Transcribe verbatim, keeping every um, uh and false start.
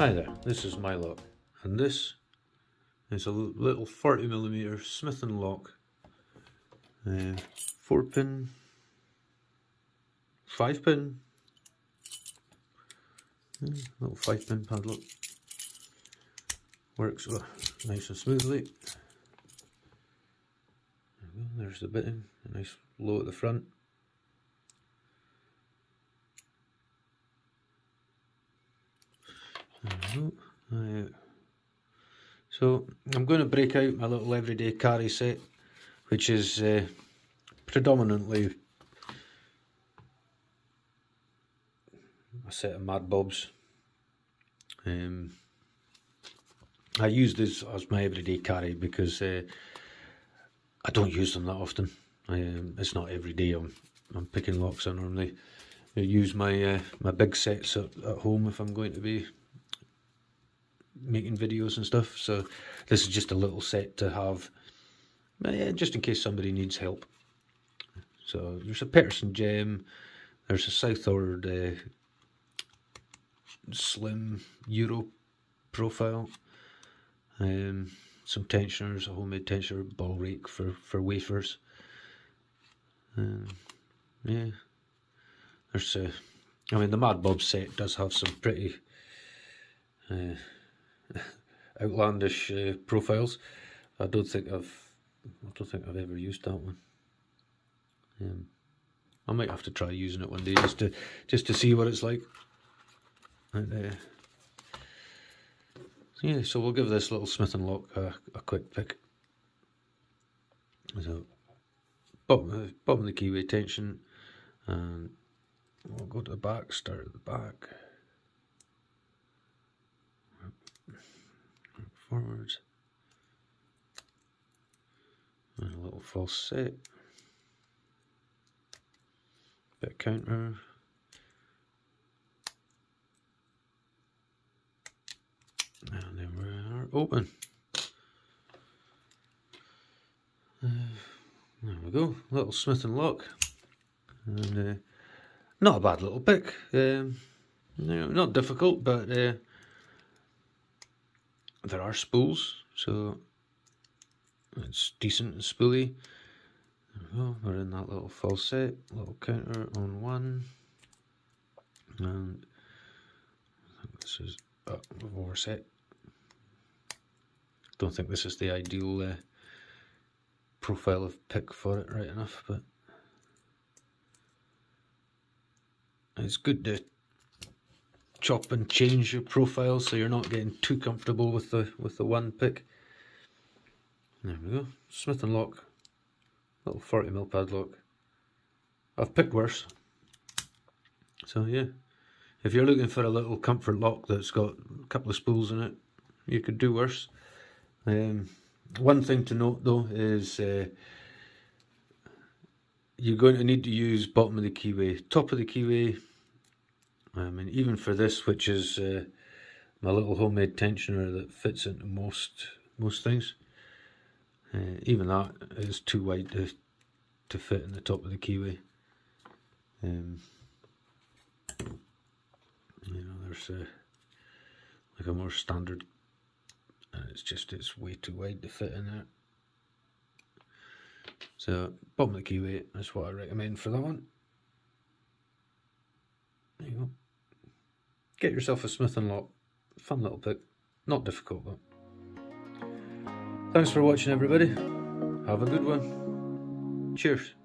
Hi there, this is my Locke, and this is a little thirty millimeter Smith and Locke uh, four pin, five pin, yeah, little five pin padlock. Works well, nice and smoothly. There we go, there's the bitting, nice low at the front. Uh, so I'm going to break out my little everyday carry set, which is uh, predominantly a set of mad bobs. Um, I use this as my everyday carry because uh, I don't use them that often. Um, it's not every day I'm I'm picking locks. I normally use my uh, my big sets at, at home if I'm going to be making videos and stuff, so this is just a little set to have, yeah, just in case somebody needs help. So there's a Peterson gem, there's a Southord uh, slim Euro profile, um, some tensioners, a homemade tensioner, ball rake for for wafers. Um, yeah, there's a, I mean the Mad Bob set does have some pretty Uh, outlandish uh, profiles. I don't think I've, I don't think I've ever used that one. Um, I might have to try using it one day just to, just to see what it's like. And, uh, yeah, so we'll give this little Smith and Locke a, a quick pick. So, bottom, bottom of the keyway tension, and we'll go to the back. Start at the back. Forward, and a little false set, bit of counter, and then we are open. Uh, there we go, little Smith and Locke, and uh, not a bad little pick. Um, no, not difficult, but. Uh, There are spools, so it's decent and spooly. There we go, we're in that little false set, little counter on one. And I think this is, oh, we've overset. Don't think this is the ideal uh, profile of pick for it right enough, but it's good to chop and change your profile so you're not getting too comfortable with the with the one pick. There we go, Smith and Locke, little forty mil padlock. I've picked worse, so yeah, if you're looking for a little comfort lock that's got a couple of spools in it, you could do worse. Um, one thing to note though is uh, you're going to need to use bottom of the keyway, top of the keyway. I mean, even for this, which is uh, my little homemade tensioner that fits into most most things, uh, even that is too wide to to fit in the top of the keyway. Um, you know, there's a, like a more standard, and it's just it's way too wide to fit in there. So bottom of the keyway, that's what I recommend for that one. There you go. Get yourself a Smith and Locke, fun little pick, not difficult though. Thanks for watching everybody, have a good one, cheers.